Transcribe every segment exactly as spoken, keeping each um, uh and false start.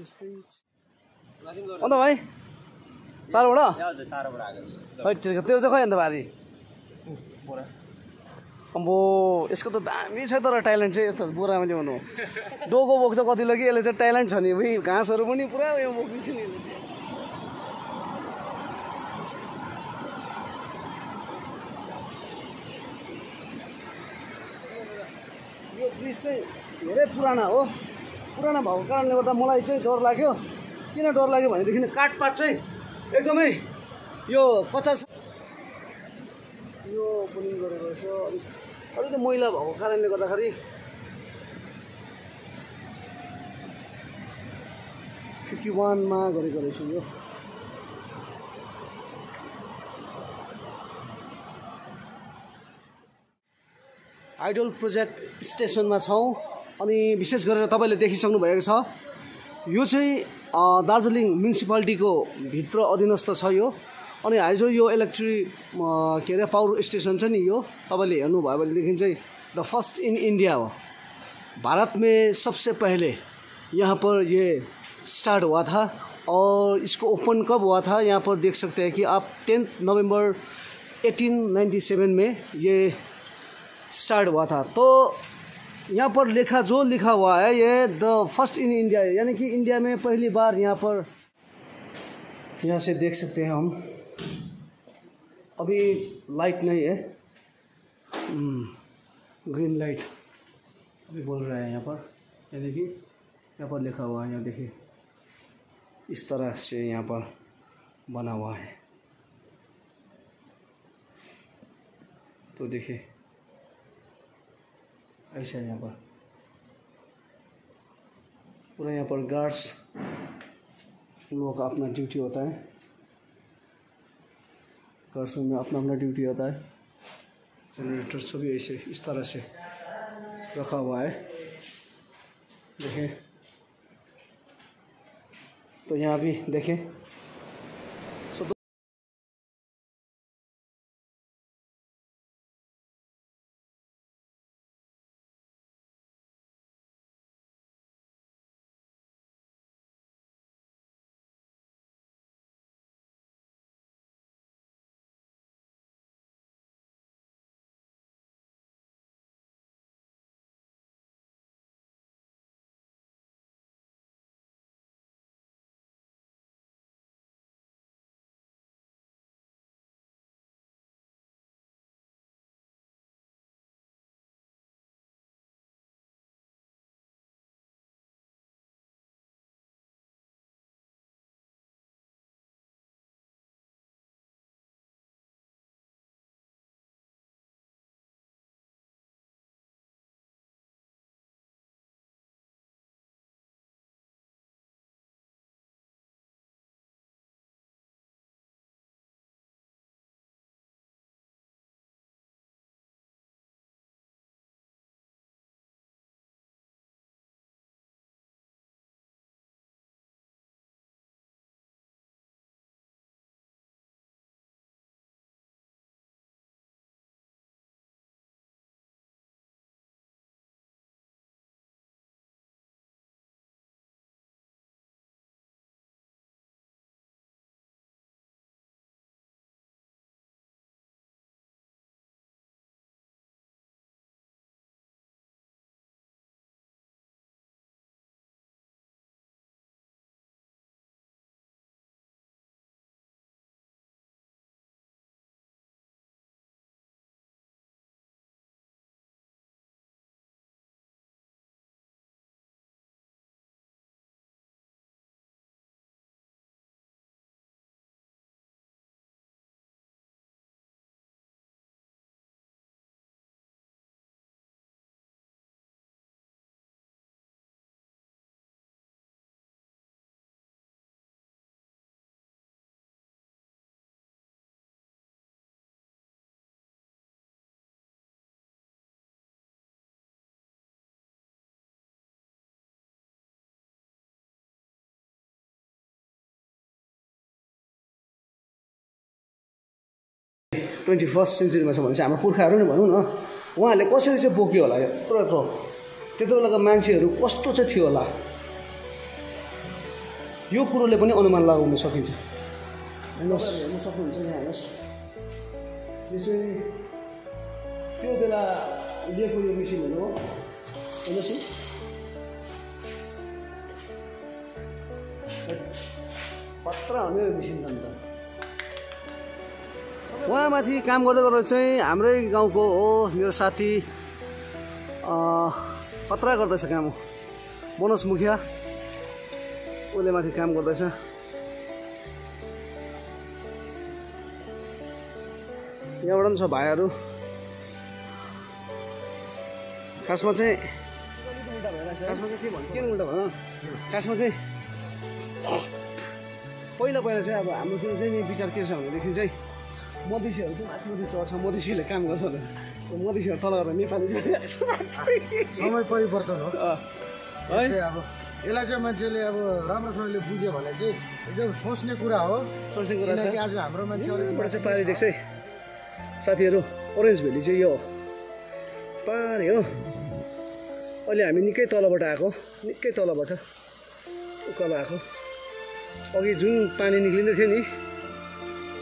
अन्त भाइ चारवटा ठिक तेरो चाहिँ खै अन्त भारी अम्बो यसको त दामी छ तर ट्यालेन्ट चाहिँ यस्तो बोरामा ल्याउनु डोको बोक्छ कतिले कि यसले चाहिँ ट्यालेन्ट छ नि भाइ घाँसहरू पनि पुरा उयो बोक्दिन्छ नि यो ब्रिज चाहिँ धेरै पुराना हो पुराना भएको कारणले गर्दा मलाई चाहिँ डर लाग्यो किन डर लाग्यो भनेदेखि काठपात चाहिँ एकदमै यो कच्चा यो पुलिङ गरेको रहेछ अलिकति मैला भएको कारणले गर्दाखेरि फिफ्टी वान मा गरेको रहेछ यो आइडल प्रोजेक्ट स्टेसनमा छौं अनि विशेष गरेर तपाईले देखिसक्नु भएको छ यो चाहिँ दार्जिलिङ म्युनिसिपालिटीको भित्र अधीनस्थ छ यो अनि हिजो यो इलेक्ट्रिक के अरे पावर स्टेसन छ नि यो तपाईले हेर्नुभयो भनेदेखि चाहिँ द फर्स्ट इन इन्डिया हो भारत में सबसे पहले यहाँ पर ये स्टार्ट हुआ था और इसको ओपन कब हुआ था यहाँ पर देख सकते हैं कि आप tenth November eighteen ninety seven में ये स्टार्ट हुआ था। तो यहाँ पर लिखा जो लिखा हुआ है ये द फर्स्ट इन इंडिया है यानी कि इंडिया में पहली बार यहाँ पर यहाँ से देख सकते हैं हम अभी लाइट नहीं है ग्रीन लाइट अभी बोल रहा है यहाँ पर ये देखिए यहाँ पर लिखा हुआ है यहाँ देखिए इस तरह से यहाँ पर बना हुआ है तो देखिए ऐसा यहाँ पर पूरा यहाँ पर गार्ड्स लोगों का अपना ड्यूटी होता है गार्ड्स में अपना अपना ड्यूटी होता है जनरेटर सब भी ऐसे इस तरह से रखा हुआ है देखें तो यहाँ भी देखें ट्वेंटी फर्स्ट सेंचुरी में हम पुर्खा भनौं न वहाँ कसरी चाहिँ बोक्यो होला यत्रो यत्रो त्यति बेलाको मान्छेहरू कस्तो चाहिँ थियो होला यो कुरोले पनि अनुमान लगाउन सकिन्छ। हेर्न सक्नुहुन्छ यहाँ हेर्नुहोस्, यो चाहिँ त्यो बेला लिएको यो मेसिनहरू हो। हेर्नुहोस् पत्र हाल्ने मेसिन जान्छ। उहाँमाथि काम गर्दै गर्दा चाहिँ हाम्रै गाउँको हो मेरो साथी पत्रा गर्दैछ काम, मनोज मुखिया उसले माथि काम गर्दैछ। यहाँबाट पनि छ भाइहरू। खासमा चाहिँ खासमा चाहिँ के भन्छ किन उल्टा भन खासमा चाहिँ पहिला पहिला चाहिँ अब हाम्रो त्यो चाहिँ विचार के छ भनेदेखि चाहिँ मधेसीहरू चाहिँ माथि माथि चढ्छ, मधेसीले काम गर्छ, मधेसीहरू तल गरेर नेपाली समय परिवर्तन हो है। अब यसलाई चाहिँ मान्छेले अब राम्रोसँगले बुझ्यो भने चाहिँ एकदम सोच्ने कुरा हो, सोच्ने कुरा छ। आज हाम्रो मान्छे अलिकतिबाट चाहिँ पारि देख्छ है साथीहरू। ओरेन्ज भ्याली चाहिँ यो पारे हो। अहिले हामी निकै तलबाट आएको, निकै तलबाट उकालो आएको। अघि जुन पानी निक्लिँदै थियो नि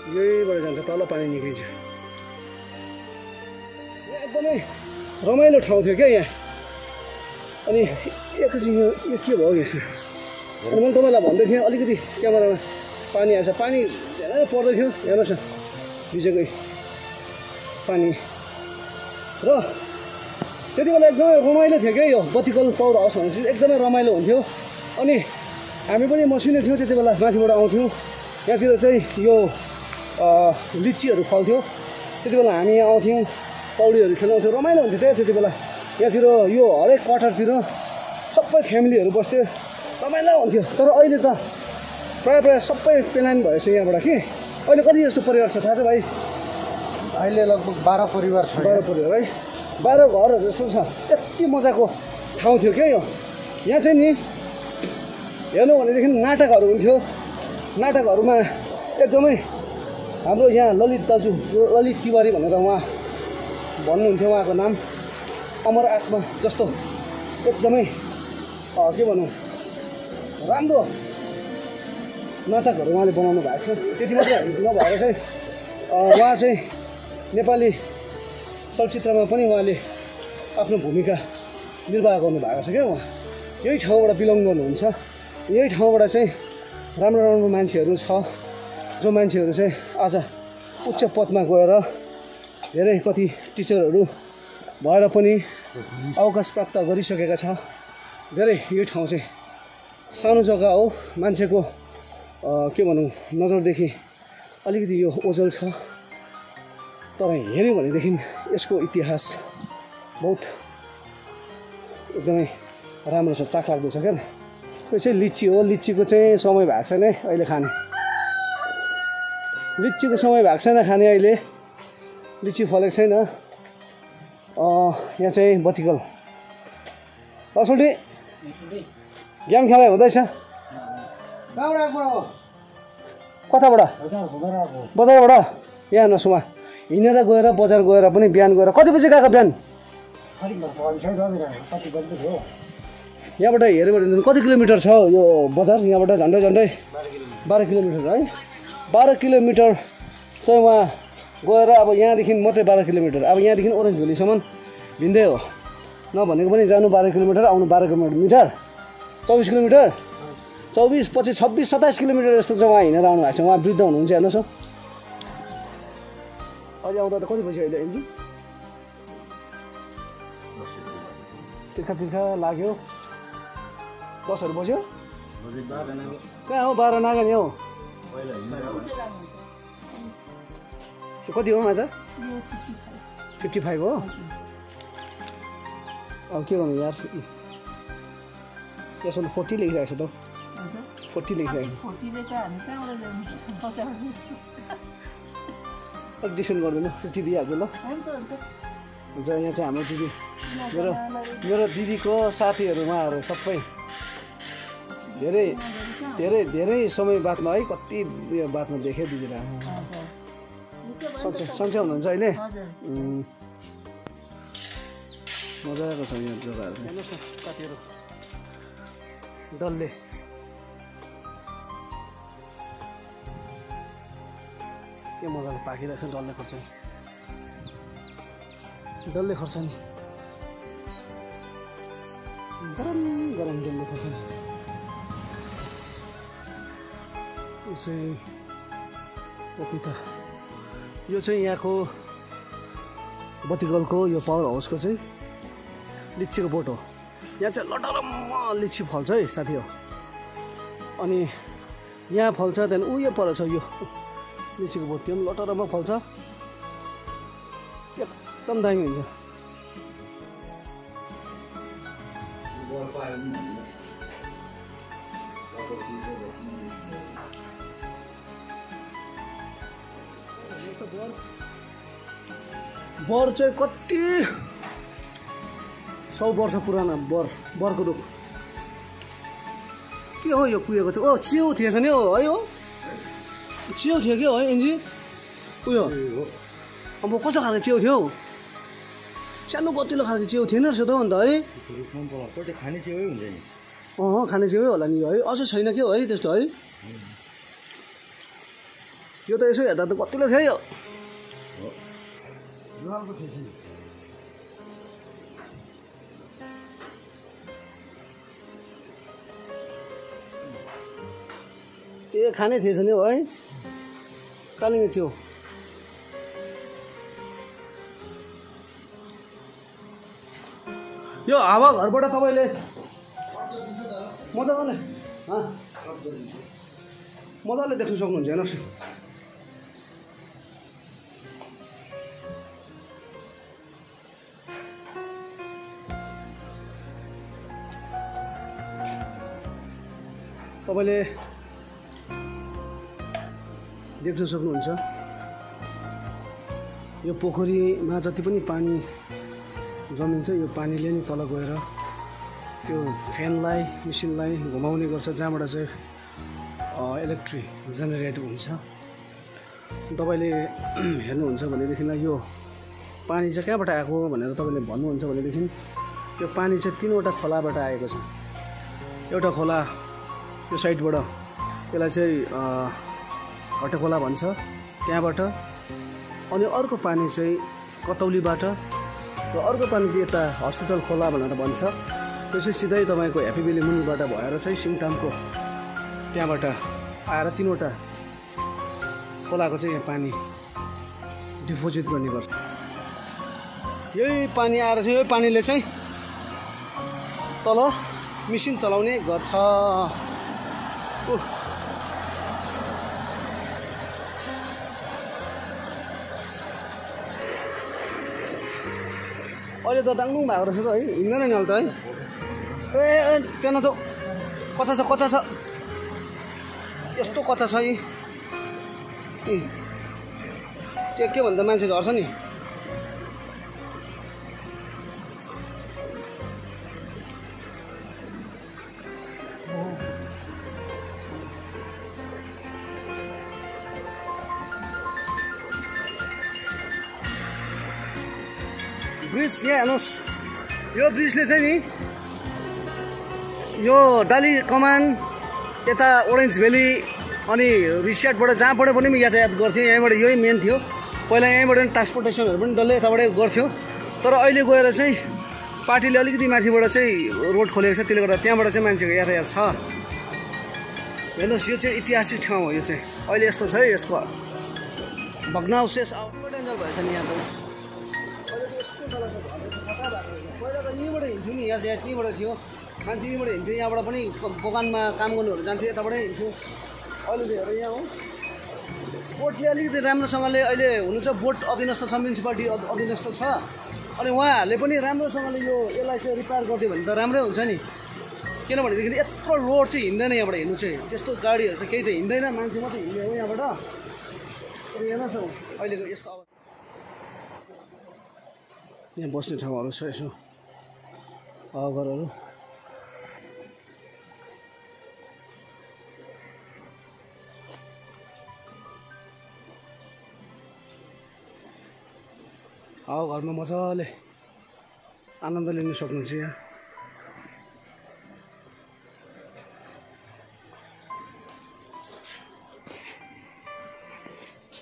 यहीबाट जान्छ, तल पानी निक्लिन्छ। यहाँ एकदमै रमाइलो ठाउँ थियो क्या यहाँ। अनि एकैछिन यो यो के भयो यसो, अनि मैले तपाईँलाई भन्दै थिएँ अलिकति क्यामेरामा पानी आएछ, पानी धेरै पर्दै थियो। हेर्नुहोस् न हिजोकै पानी, र त्यति बेला एकदमै रमाइलो थियो क्या यो बत्तीकल पावर हाउस भनेपछि एकदमै रमाइलो हुन्थ्यो। अनि हामी पनि मसिनो थियौँ त्यति बेला, माथिबाट आउँथ्यौँ। यहाँतिर चाहिँ यो लिचीहरू फल्थ्यो, त्यति बेला हामी यहाँ आउँथ्यौँ, पौडीहरू खेलाउँथ्यौँ, रमाइलो हुन्थ्यो त्यहाँ। त्यति बेला यहाँतिर यो हरेक क्वार्टरतिर सबै फ्यामिलीहरू बस्थ्यो, रमाइलो हुन्थ्यो। तर अहिले त प्रायः प्रायः सबै प्लान भएछ यहाँबाट। कि अहिले कति जस्तो परिवार छ थाहा छ भाइ? अहिले लगभग बाह्र परिवार छ। बाह्र परिवार है, बाह्र घरहरू जस्तो छ। यति मजाको ठाउँ थियो क्या यो। यहाँ चाहिँ नि हेर्नु भनेदेखि नाटकहरू हुन्थ्यो। नाटकहरूमा एकदमै हाम्रो यहाँ ललित दाजु, ललित तिवारी भनेर उहाँ भन्नुहुन्थ्यो, उहाँको नाम अमर आत्मा जस्तो एकदमै के भनौँ राम्रो नाटकहरू उहाँले बनाउनु भएको थियो। त्यति मात्रै नभएर चाहिँ उहाँ चाहिँ नेपाली चलचित्रमा पनि उहाँले आफ्नो भूमिका निर्वाह गर्नुभएको छ क्या। उहाँ यही ठाउँबाट बिलङ गर्नुहुन्छ, यही ठाउँबाट चाहिँ राम्रो राम्रो मान्छेहरू छ, जो मान्छेहरू चाहिँ आज उच्च पदमा गएर धेरै कति टिचरहरू भएर पनि अवकाश प्राप्त गरिसकेका छ। धेरै यो ठाउँ चाहिँ सानो जग्गा हो, मान्छेको के भनौँ नजरदेखि अलिकति यो ओझल छ। तर हेऱ्यौँ भनेदेखि यसको इतिहास बहुत एकदमै राम्रो छ, चाखलाग्दो छ क्या। यो चाहिँ लिची हो। लिचीको चाहिँ समय भएको छैन अहिले खाने, लिचीको समय भएको छैन खाने, अहिले लिची फलेको छैन। यहाँ चाहिँ बत्तीकल असुल्टी गेम खेला हुँदैछ। कताबाट? बजारबाट। यहाँ हेर्नुहोस् उहाँ हिँडेर गएर बजार गएर पनि बिहान गएर कति बजी गएको बिहान? यहाँबाट हेऱ्यो भने कति किलोमिटर छ यो बजार? यहाँबाट झन्डै झन्डै बाह्र किलोमिटर है। बाह्र किलोमिटर चाहिँ उहाँ गएर, अब यहाँदेखि मात्रै बाह्र किलोमिटर, अब यहाँदेखि ओरेन्ज भ्यालीसम्म भिन्दै हो नभनेको पनि। जानु बाह्र किलोमिटर, आउनु बाह्र किलोमिटर, चौबिस किलोमिटर, चौबिस पच्चिस छब्बिस सत्ताइस किलोमिटर जस्तो चाहिँ उहाँ हिँडेर आउनु भएको छ। उहाँ वृद्ध हुनुहुन्छ। हेर्नुहोस् अहिले आउँदा त कति बजी अहिले एन्जी? तिर्खा तिर्खा लाग्यो, दसहरू बज्यो। कहाँ हो बाह्र नागा नि हौ? कति हो आज? फिफ्टी फाइभ हो। अब के गर्नु यार, यसो फोर्टी लेखिरहेको छ त। फोर्टी लेखिरहेको एक डिस्काउन्ट गरिदिनु, फिफ्टी दिइहाल्छु ल। हुन्छ। यहाँ चाहिँ हाम्रो दिदी, मेरो मेरो दिदीको साथीहरू उहाँहरू सबै धेरै धेरै धेरै समय बादमा है, कति बादमा देखेँ दिदीलाई। सन्चै सन्चै हुनुहुन्छ अहिले? मजाको छ यहाँ जग्गाहरू। हेर्नुहोस् न साथीहरू, डल्ले के मजा पाकिरहेछ डल्ले खोर्सानी डल्ले खोर्सानी गरम गरम डल्ले खोर्सानी उसे पपिता यो चाहिँ यहाँको बत्तीगलको यो पावर हाउसको चाहिँ लिचीको बोट हो। यहाँ चाहिँ लटरम्म लिची फल्छ है साथी हो। अनि यहाँ फल्छ त्यहाँदेखि उयो परेछ यो लिचीको बोट त्यो पनि लटरम्म फल्छ एकदम दामी हुन्छ। बर चाहिँ कति सौ वर्ष पुराना बर बरको रुख के हो यो कुहिएको थियो। ओ च्याउ थिएछ नि हो है हो च्याउ थियो क्या है एन्जी उयो अब कस्तो खाले च्याउ थियो हौ सानो गतिलो खाले च्याउ थिएन रहेछ त अन्त है खाने च्याउ हुन्छ नि अँ खाने च्याउ होला नि है अझै छैन क्या है त्यस्तो है यो त यसो हेर्दा त गतिलो थियो यो ए खाने थिएछ नि है कालिङ्गे च्याउ यो हावा घरबाट तपाईँले मजाले मजाले देख्न सक्नुहुन्छ हेर्नुहोस् तपाईँले देख्न सक्नुहुन्छ। यो पोखरीमा जति पनि पानी जमिन्छ यो पानीले नि तल गएर त्यो फ्यानलाई मेसिनलाई घुमाउने गर्छ जहाँबाट चाहिँ इलेक्ट्रिक जेनेरेट हुन्छ। तपाईँले हेर्नुहुन्छ भनेदेखिलाई यो पानी चाहिँ कहाँबाट आएको भनेर तपाईँले भन्नुहुन्छ भनेदेखि यो पानी चाहिँ तिनवटा खोलाबाट आएको छ। एउटा खोला यो साइडबाट त्यसलाई चाहिँ हटेखोला भन्छ त्यहाँबाट, अनि अर्को पानी चाहिँ कतौलीबाट र अर्को पानी चाहिँ यता हस्पिटल खोला भनेर भन्छ त्यो चाहिँ सिधै तपाईँको ह्याप्पी भ्याली मुनिबाट भएर चाहिँ सिङतामको त्यहाँबाट आएर तिनवटा खोलाको चाहिँ यहाँ पानी डिपोजिट गर्ने गर्छ। यही पानी आएर चाहिँ यो पानीले चाहिँ तल मेसिन चलाउने गर्छ। अहिले त डाङ्गुङ भएको रहेछ त है हिँड्दैन नि अहिले त है ए त्यहाँ नजाऊ कच्चा छ कच्चा छ यस्तो कच्चा छ यी त्यो के भन्दा मान्छे झर्छ नि ब्रिज। यहाँ हेर्नुहोस् यो ब्रिजले चाहिँ नि यो डाली कमान यता ओरेन्ज भ्याली अनि रिसोर्टबाट जहाँबाट पनि यातायात गर्थ्यो यहीँबाट यही मेन थियो। पहिला यहीँबाट ट्रान्सपोर्टेसनहरू पनि डल्लै यताबाट गर्थ्यो तर अहिले गएर चाहिँ पार्टीले अलिकति माथिबाट चाहिँ रोड खोलेको छ त्यसले गर्दा त्यहाँबाट चाहिँ मान्छेको यातायात छ। हेर्नुहोस् यो चाहिँ ऐतिहासिक ठाउँ हो। यो चाहिँ अहिले यस्तो छ है यसको भग्नावशेष डेन्जर भएछ नि यहाँ त पहिला त यहीँबाट हिँड्थ्यो नि यहाँ यहाँ त्यहीँबाट थियो मान्छे यहीँबाट हिँड्थ्यो यहाँबाट पनि बगानमा काम गर्नुहरू जान्थ्यो यताबाटै हिँड्थ्यो। अहिले त हेर यहाँ हो बोटले अलिकति राम्रोसँगले अहिले हुनु चाहिँ बोट अधीनस्थ छ म्युनिसिपालिटी अधीनस्थ छ अनि उहाँहरूले पनि राम्रोसँगले यो यसलाई चाहिँ रिपेयर गरिदियो भने त राम्रै हुन्छ नि किनभनेदेखि यत्रो रोड चाहिँ हिँड्दैन यहाँबाट हिँड्नु चाहिँ त्यस्तो गाडीहरू त केही त हिँड्दैन मान्छे मात्रै हिँड्ने हो यहाँबाट। हेर्नुहोस् न अहिलेको यस्तो अवस्था यहाँ बस्ने ठाउँहरू छ यसो घरहरू हावा घरमा मजाले आनन्द लिन सक्नुहुन्छ। यहाँ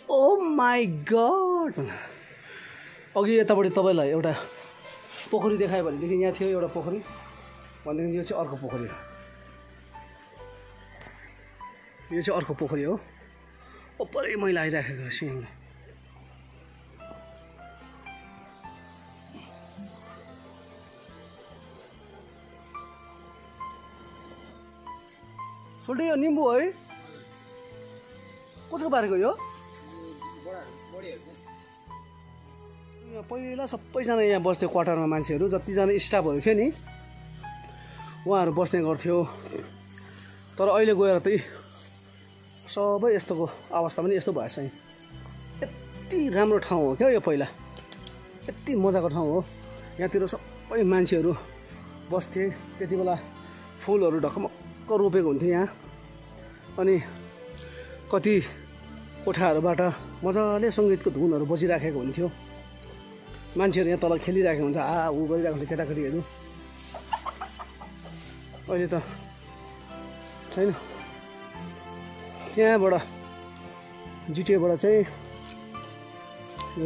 ओ माई गॉड अघि यतापट्टि तपाईलाई एउटा पोखरी देखाए भनेदेखि यहाँ थियो एउटा पोखरी भनेदेखि यो चाहिँ अर्को पोखरी हो। यो चाहिँ अर्को पोखरी हो। ओपरै मैला आइराखेको रहेछ यहाँ। छोटे यो निम्बू है कसको पारेको यो? पहिला सबैजना यहाँ बस्थ्यो क्वार्टरमा मान्छेहरू जतिजना स्टाफहरू थियो नि उहाँहरू बस्ने गर्थ्यो। तर अहिले गएर त सबै यस्तोको अवस्था पनि यस्तो भएछ। यति राम्रो ठाउँ हो क्या यो, पहिला यति मजाको ठाउँ हो। यहाँतिर सबै मान्छेहरू बस्थे। त्यति बेला फुलहरू ढकमक्क रोपेको हुन्थ्यो यहाँ। अनि कति कोठाहरूबाट मजाले सङ्गीतको धुनहरू बजिराखेको हुन्थ्यो। मान्छेहरू यहाँ तल खेलिरहेको हुन्छ, आ ऊ गरिरहेको हुन्छ केटाकेटीहरू। अहिले त छैन। त्यहाँबाट जिटिएबाट चाहिँ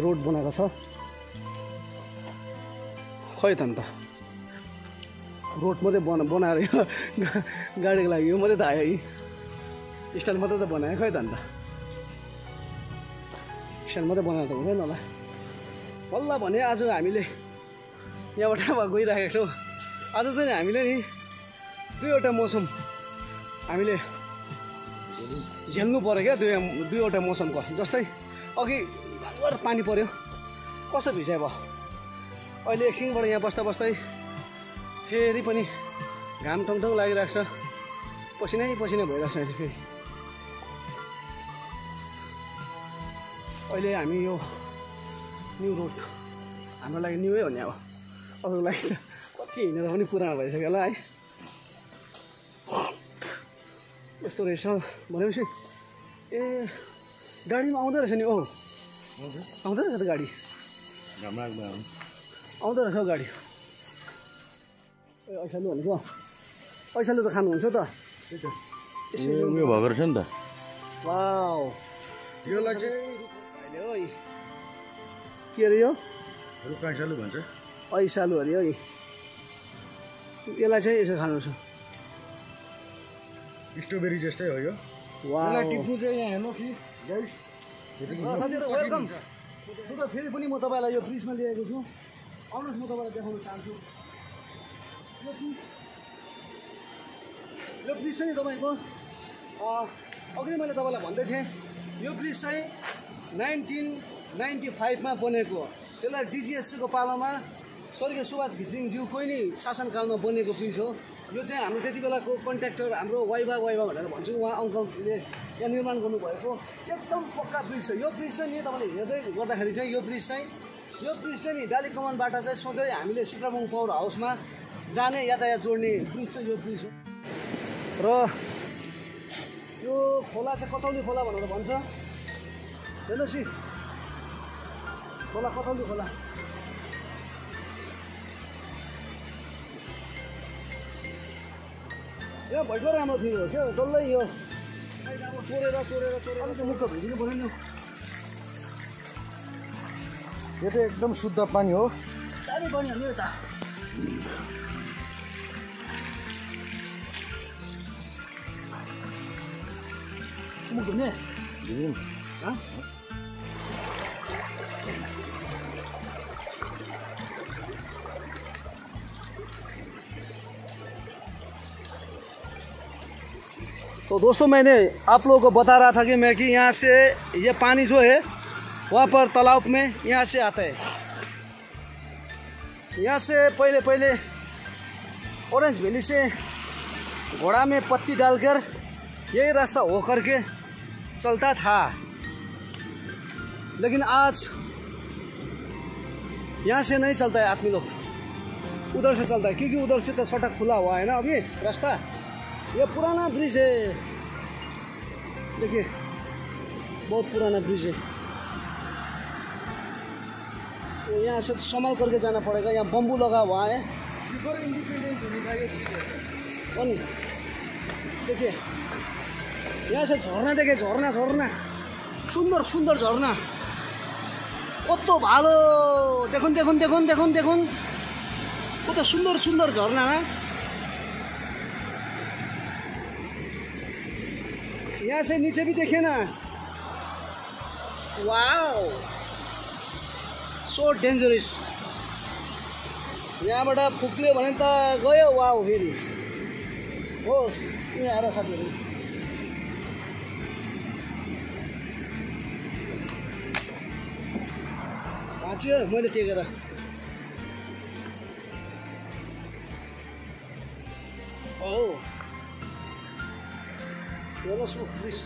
रोड बनाएको छ। खै त अन्त रोड मात्रै बना बनाएर गाडीको लागि यो मात्रै त आयो, यी स्टाइल मात्रै त बनायो। खै त अन्त स्टाइल मात्रै बनाएर त हुँदैन होला। बल्ल भने आज हामीले यहाँबाट गइरहेको छौँ। आज चाहिँ हामीले नि दुईवटा मौसम हामीले झेल्नु पर्यो क्या। दुई दुईवटा मौसमको जस्तै अघि भर्खर पानी पर्यो, कसो भिजाइ भयो। अहिले एकछिनबाट यहाँ बस्दा बस्दै फेरि पनि घाम ठङठङ लागिरहेको छ, पसिनै पसिना भइरहेको छ अहिले फेरि। अहिले हामी यो न्यू रोड हाम्रो लागि न्युै हो नि, अब अरूको लागि त कति हिँडेर पनि पुरानो भइसक्यो होला है। यस्तो रहेछ भनेपछि ए गाडीमा आउँदो रहेछ नि। ओहो आउँदो रहेछ त गाडी, आउँदो रहेछ गाडी। ए ऐसाले भनेको ऐसाले त खानुहुन्छ त, उयो भएको रहेछ नि त। वाउ त्योलाई चाहिँ अहिले हो के अरे यो रुखैसालु भन्छ, ऐसालु अरे है। यसलाई चाहिँ यसो खानुहुन्छ, स्ट्रबेरी जस्तै हो यो। टिप्नु चाहिँ यहाँ हेर्नु कि वेलकम। म त फेरि पनि म तपाईँलाई यो फ्रिजमा लिएको छु। आउनुहोस् म तपाईँलाई देखाउन चाहन्छु यो फ्रिज। यो फ्रिज चाहिँ तपाईँको अघि मैले तपाईँलाई भन्दै थिएँ, यो फ्रिज चाहिँ नाइन्टिन नाइन्टी फाइभमा बनेको। त्यसलाई डिजिएससीको पालोमा स्वर्गीय सुभाष घिसिङज्यू कोइनी शासनकालमा बनेको फ्रिज हो। यो चाहिँ हाम्रो त्यति बेलाको कन्ट्र्याक्टर हाम्रो वाइबा वाइबा भनेर भन्छौँ, उहाँ अङ्कलले यहाँ निर्माण गर्नुभएको एकदम पक्का ब्रिज छ। यो ब्रिज चाहिँ नि तपाईँले हेर्दै गर्दाखेरि चाहिँ यो ब्रिज चाहिँ यो ब्रिज चाहिँ नि डाली कमानबाट चाहिँ सधैँ हामीले सिद्रामुङ पावर हाउसमा जाने यातायात जोड्ने ब्रिज चाहिँ यो ब्रिज हो। र यो खोला चाहिँ कतौली खोला भनेर भन्छ। हेर्नुहोस् यी खोला कतौली खोला। यहाँ भइगयो राम्रो थियो क्या डल्लै यो चोरेर चोरेर चोरेर मुख भिजिनु पऱ्यो नि। यो त एकदम शुद्ध पानी हो, दामी पानी हो यो त। मुख धुने तो दोस्तों मैंने आप लोगों को बता रहा था कि मैं कि यहाँ से ये पानी जो है वहाँ पर तालाब में यहाँ से आता है। यहाँ से पहले पहले ऑरेंज वैली से घोड़ा में पत्ती डालकर यही रास्ता होकर के चलता था। लेकिन आज यहाँ से नहीं चलता है आदमी लोग, उधर से चलता है। क्योंकि उधर से तो सड़क खुला हुआ है ना अभी रास्ता। ये पुराना ब्रिज है, देखिए बहुत पुराना ब्रिज है। तो यहाँ से संभाल करके जाना पड़ेगा। यहाँ बम्बू लगा हुआ है। देखिए यहाँ से झरना, देखिए झरना झरना सुंदर सुंदर झरना कत भलो देखुन देखुन देखुन देखुन देखुन कत सुंदर सुंदर झरना यहाँ से नीचे भी देखे ना। Wow so dangerous. यहाँ बड़ा फुक्लियो भने त गयो। वाओ फेरि हो यहाँ आएर साथीहरु बाँच्यो मैले टेकेर। ओ हेलो सो दिस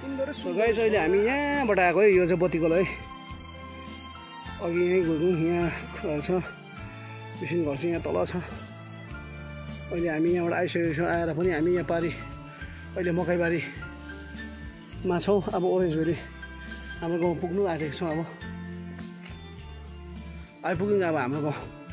सुन्दर गाइस। अहिले हामी यहाँबाट आएको है। यो चाहिँ बत्तीकोल है। अघि यहीँ घुम्नु यहाँ छ मिसिन घर चाहिँ यहाँ तल छ। अहिले हामी यहाँबाट आइसकेको छौँ। आएर पनि हामी यहाँ पारी अहिले मकैबारीमा छौँ। अब ओरेन्ज भ्याली हाम्रो गाउँ पुग्नु आँटेको छौँ। अब आइपुग्यौँ अब हाम्रो गाउँ।